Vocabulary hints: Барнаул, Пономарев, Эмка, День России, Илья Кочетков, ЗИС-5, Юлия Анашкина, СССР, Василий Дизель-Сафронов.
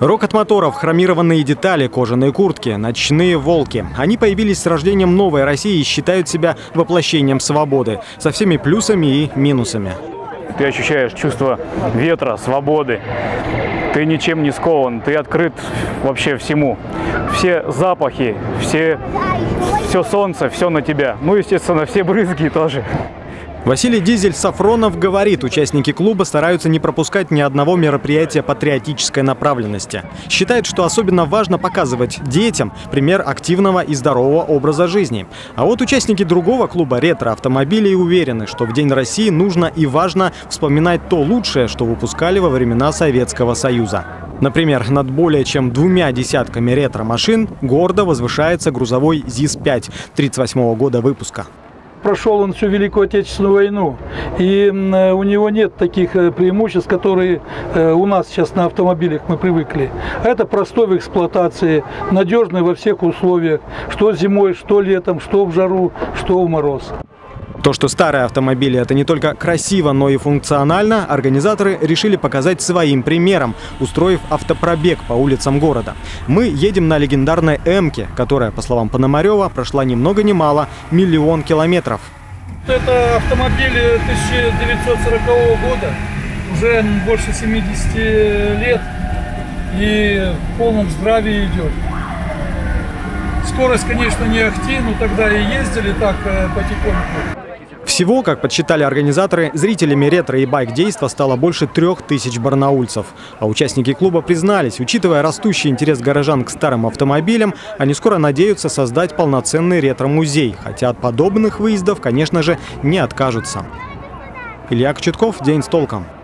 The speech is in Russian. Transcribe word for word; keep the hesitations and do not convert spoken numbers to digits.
Рокот моторов, хромированные детали, кожаные куртки, ночные волки. Они появились с рождением новой России и считают себя воплощением свободы со всеми плюсами и минусами. Ты ощущаешь чувство ветра, свободы. Ты ничем не скован, ты открыт вообще всему. Все запахи, все, все солнце, все на тебя. Ну, естественно, все брызги тоже. Василий Дизель-Сафронов говорит, участники клуба стараются не пропускать ни одного мероприятия патриотической направленности. Считает, что особенно важно показывать детям пример активного и здорового образа жизни. А вот участники другого клуба ретро-автомобилей уверены, что в День России нужно и важно вспоминать то лучшее, что выпускали во времена Советского Союза. Например, над более чем двумя десятками ретро-машин гордо возвышается грузовой ЗИС пять тридцать восьмого года выпуска. Прошел он всю Великую Отечественную войну, и у него нет таких преимуществ, которые у нас сейчас на автомобилях мы привыкли. Это простой в эксплуатации, надежный во всех условиях, что зимой, что летом, что в жару, что в мороз. То, что старые автомобили – это не только красиво, но и функционально, организаторы решили показать своим примером, устроив автопробег по улицам города. Мы едем на легендарной «Эмке», которая, по словам Пономарева, прошла ни много ни мало – миллион километров. Это автомобиль тысяча девятьсот сорокового года, уже больше семидесяти лет и в полном здравии идет. Скорость, конечно, не ахти, но тогда и ездили так потихоньку. Всего, как подсчитали организаторы, зрителями ретро- и байк-действа стало больше трех тысяч барнаульцев. А участники клуба признались, учитывая растущий интерес горожан к старым автомобилям, они скоро надеются создать полноценный ретро-музей. Хотя от подобных выездов, конечно же, не откажутся. Илья Кочетков, «День с толком».